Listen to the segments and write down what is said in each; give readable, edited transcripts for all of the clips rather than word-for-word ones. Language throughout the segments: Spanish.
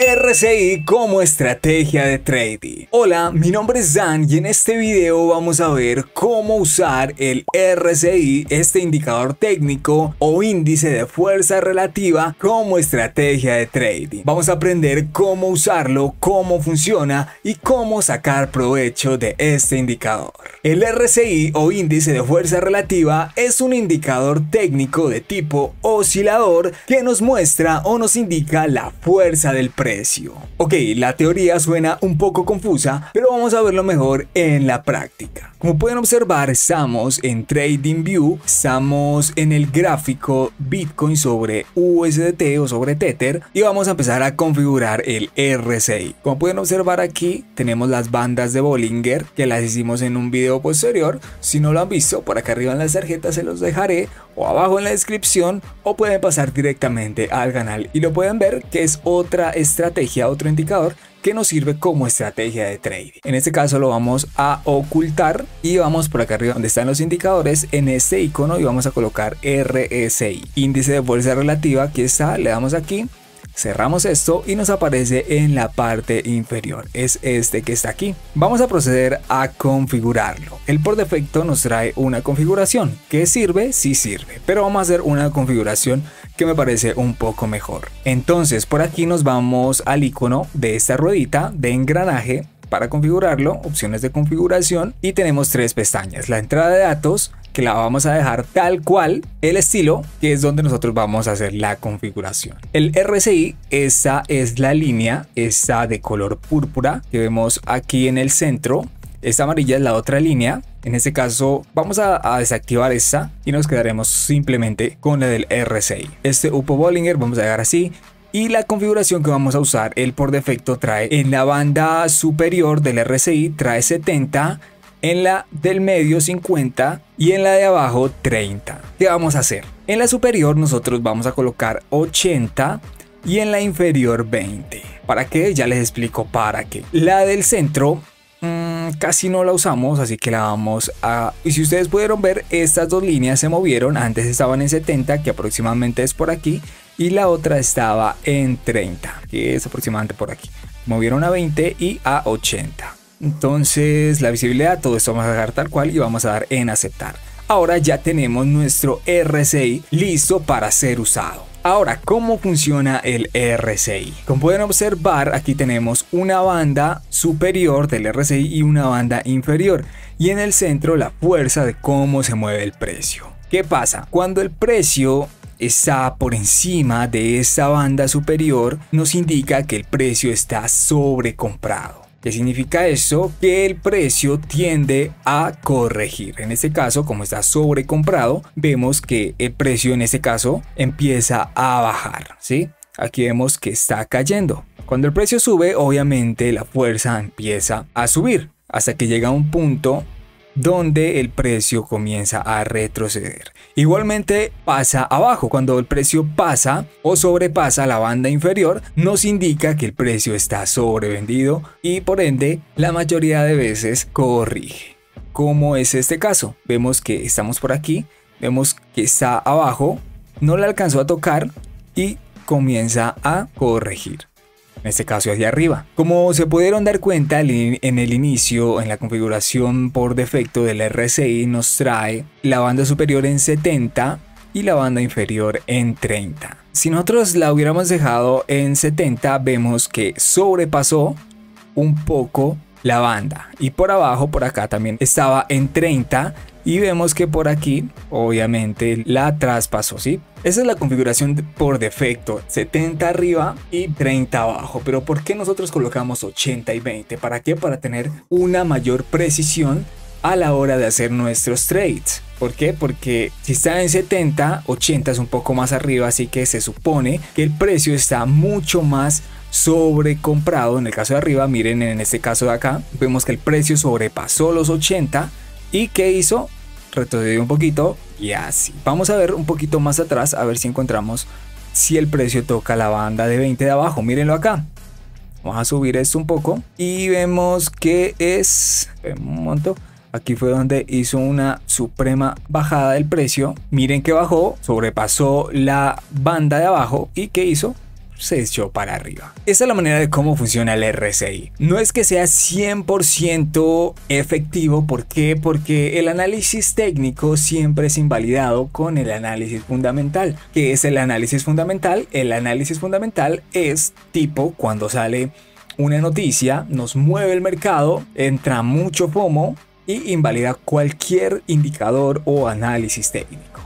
RSI como estrategia de trading. Hola, mi nombre es Dan y en este video vamos a ver cómo usar el RSI, este indicador técnico o índice de fuerza relativa, como estrategia de trading. Vamos a aprender cómo usarlo, cómo funciona y cómo sacar provecho de este indicador. El RSI o índice de fuerza relativa es un indicador técnico de tipo oscilador que nos muestra o nos indica la fuerza del precio. Ok, la teoría suena un poco confusa, pero vamos a verlo mejor en la práctica. Como pueden observar, estamos en TradingView, estamos en el gráfico Bitcoin sobre USDT o sobre Tether y vamos a empezar a configurar el RSI. Como pueden observar aquí, tenemos las bandas de Bollinger que las hicimos en un video posterior. Si no lo han visto, por acá arriba en las tarjetas se los dejaré o abajo en la descripción, o pueden pasar directamente al canal y lo pueden ver, que es otra estrategia, otro indicador que nos sirve como estrategia de trading. En este caso lo vamos a ocultar y vamos por acá arriba donde están los indicadores, en este icono, y vamos a colocar RSI, índice de fuerza relativa. Aquí está, le damos aquí, cerramos esto y nos aparece en la parte inferior, es este que está aquí. Vamos a proceder a configurarlo. Él por defecto nos trae una configuración que sirve, sí sirve, pero vamos a hacer una configuración que me parece un poco mejor. Entonces por aquí nos vamos al icono de esta ruedita de engranaje para configurarlo, opciones de configuración, y tenemos tres pestañas. La entrada de datos, que la vamos a dejar tal cual, el estilo, que es donde nosotros vamos a hacer la configuración. El RSI, esa es la línea, esta de color púrpura que vemos aquí en el centro, esta amarilla es la otra línea. En este caso vamos a desactivar esta y nos quedaremos simplemente con la del RSI. Este Upo Bollinger vamos a dejar así. Y la configuración que vamos a usar, él por defecto trae en la banda superior del RSI, trae 70, en la del medio 50 y en la de abajo 30. ¿Qué vamos a hacer? En la superior nosotros vamos a colocar 80 y en la inferior 20. ¿Para qué? Ya les explico para qué. La del centro casi no la usamos, así que la vamos a... Y si ustedes pudieron ver, estas dos líneas se movieron, antes estaban en 70, que aproximadamente es por aquí, y la otra estaba en 30, que es aproximadamente por aquí. Movieron a 20 y a 80. Entonces la visibilidad, todo esto vamos a dejar tal cual y vamos a dar en aceptar. Ahora ya tenemos nuestro RSI listo para ser usado. Ahora, ¿cómo funciona el RSI? Como pueden observar, aquí tenemos una banda superior del RSI y una banda inferior. Y en el centro la fuerza de cómo se mueve el precio. ¿Qué pasa? Cuando el precio está por encima de esta banda superior, nos indica que el precio está sobrecomprado. ¿Qué significa eso? Que el precio tiende a corregir. En este caso, como está sobrecomprado, vemos que el precio en este caso empieza a bajar, ¿sí? Aquí vemos que está cayendo. Cuando el precio sube, obviamente la fuerza empieza a subir hasta que llega a un punto donde el precio comienza a retroceder. Igualmente pasa abajo. Cuando el precio pasa o sobrepasa la banda inferior, nos indica que el precio está sobrevendido y por ende la mayoría de veces corrige. ¿Cómo es este caso? Vemos que estamos por aquí, vemos que está abajo, no la alcanzó a tocar y comienza a corregir. En este caso hacia arriba. Como se pudieron dar cuenta, en el inicio, en la configuración por defecto del RSI, nos trae la banda superior en 70 y la banda inferior en 30. Si nosotros la hubiéramos dejado en 70, vemos que sobrepasó un poco la banda. Y por abajo, por acá también estaba en 30. Y vemos que por aquí, obviamente, la traspasó, ¿sí? Esa es la configuración por defecto, 70 arriba y 30 abajo. Pero ¿por qué nosotros colocamos 80 y 20? ¿Para qué? Para tener una mayor precisión a la hora de hacer nuestros trades. ¿Por qué? Porque si está en 70, 80 es un poco más arriba, así que se supone que el precio está mucho más sobrecomprado. En el caso de arriba, miren, en este caso de acá, vemos que el precio sobrepasó los 80. ¿Y qué hizo? Retrocedió un poquito y así. Vamos a ver un poquito más atrás, a ver si encontramos si el precio toca la banda de 20 de abajo. Mírenlo acá. Vamos a subir esto un poco y vemos que es... un montón. Aquí fue donde hizo una suprema bajada del precio. Miren que bajó, sobrepasó la banda de abajo y ¿qué hizo? se echó para arriba. Esa es la manera de cómo funciona el RSI. No es que sea 100% efectivo. ¿Por qué? Porque el análisis técnico siempre es invalidado con el análisis fundamental. ¿Qué es el análisis fundamental? El análisis fundamental es tipo cuando sale una noticia, nos mueve el mercado, entra mucho FOMO y invalida cualquier indicador o análisis técnico.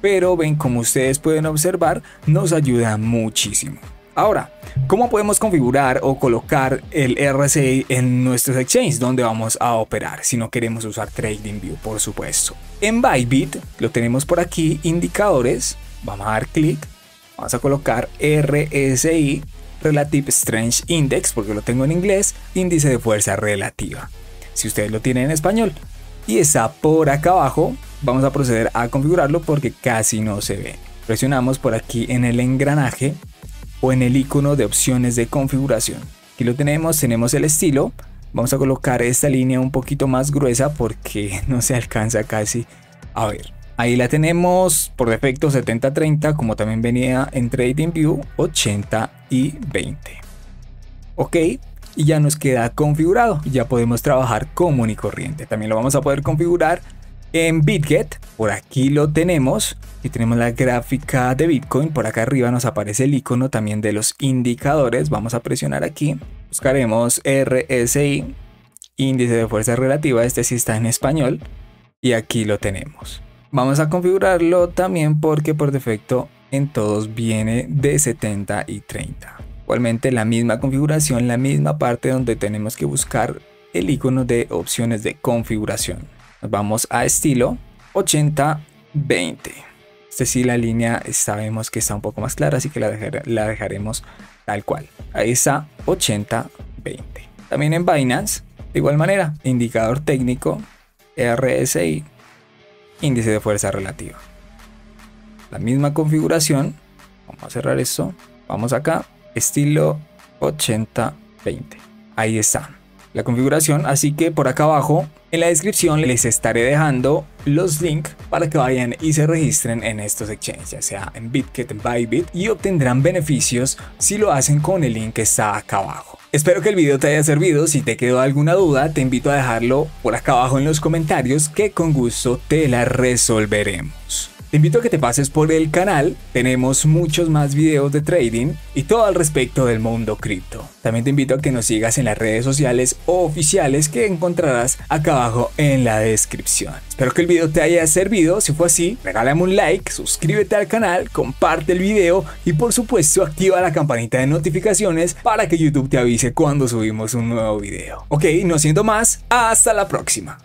Pero ven, como ustedes pueden observar, nos ayuda muchísimo. Ahora, ¿cómo podemos configurar o colocar el RSI en nuestros exchanges donde vamos a operar si no queremos usar TradingView, por supuesto? En Bybit lo tenemos por aquí, indicadores, vamos a dar clic, vamos a colocar RSI Relative Strength Index, porque lo tengo en inglés, índice de fuerza relativa, si ustedes lo tienen en español, y está por acá abajo. Vamos a proceder a configurarlo porque casi no se ve. Presionamos por aquí en el engranaje o en el icono de opciones de configuración. Aquí lo tenemos el estilo. Vamos a colocar esta línea un poquito más gruesa porque no se alcanza casi a ver. Ahí la tenemos por defecto 70-30, como también venía en TradingView, 80-20. Ok, y ya nos queda configurado. Ya podemos trabajar común y corriente. También lo vamos a poder configurar en BitGet. Por aquí lo tenemos, y tenemos la gráfica de Bitcoin. Por acá arriba nos aparece el icono también de los indicadores. Vamos a presionar aquí, buscaremos RSI, índice de fuerza relativa, este sí está en español, y aquí lo tenemos. Vamos a configurarlo también porque por defecto en todos viene de 70 y 30. Igualmente la misma configuración, la misma parte donde tenemos que buscar el icono de opciones de configuración. Nos vamos a estilo 80-20. Este sí, la línea sabemos que está un poco más clara, así que la dejaremos tal cual. Ahí está, 80-20. También en Binance, de igual manera, indicador técnico, RSI, índice de fuerza relativa. La misma configuración. Vamos a cerrar esto. Vamos acá, estilo 80-20. Ahí está la configuración, así que por acá abajo en la descripción les estaré dejando los links para que vayan y se registren en estos exchanges, ya sea en BitGet, en Bybit, y obtendrán beneficios si lo hacen con el link que está acá abajo. Espero que el video te haya servido. Si te quedó alguna duda, te invito a dejarlo por acá abajo en los comentarios, que con gusto te la resolveremos. Te invito a que te pases por el canal, tenemos muchos más videos de trading y todo al respecto del mundo cripto. También te invito a que nos sigas en las redes sociales oficiales que encontrarás acá abajo en la descripción. Espero que el video te haya servido. Si fue así, regálame un like, suscríbete al canal, comparte el video y por supuesto activa la campanita de notificaciones para que YouTube te avise cuando subimos un nuevo video. Ok, no siendo más, hasta la próxima.